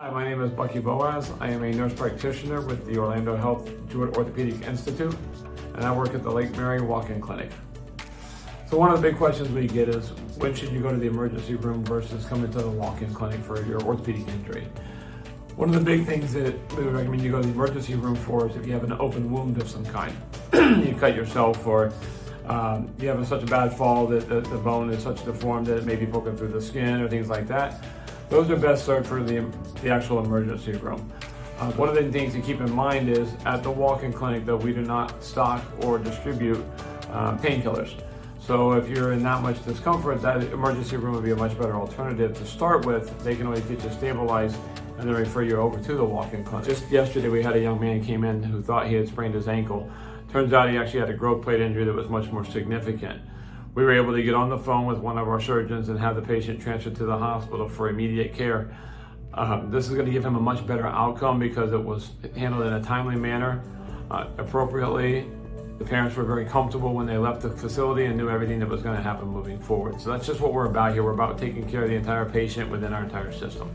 Hi, my name is Bucky Boaz. I am a nurse practitioner with the Orlando Health Jewett Orthopedic Institute, and I work at the Lake Mary walk-in clinic. So one of the big questions we get is, when should you go to the emergency room versus coming to the walk-in clinic for your orthopedic injury? One of the big things that we would recommend you go to the emergency room for is if you have an open wound of some kind. You cut yourself, or you have such a bad fall that the bone is such deformed that it may be poking through the skin or things like that. Those are best served for the actual emergency room. One of the things to keep in mind is at the walk-in clinic, though, we do not stock or distribute painkillers. So if you're in that much discomfort, that emergency room would be a much better alternative to start with. They can always get you stabilized and then refer you over to the walk-in clinic. Just yesterday, we had a young man came in who thought he had sprained his ankle. Turns out he actually had a growth plate injury that was much more significant. We were able to get on the phone with one of our surgeons and have the patient transferred to the hospital for immediate care. This is going to give him a much better outcome because it was handled in a timely manner, appropriately. The parents were very comfortable when they left the facility and knew everything that was going to happen moving forward. So that's just what we're about here. We're about taking care of the entire patient within our entire system.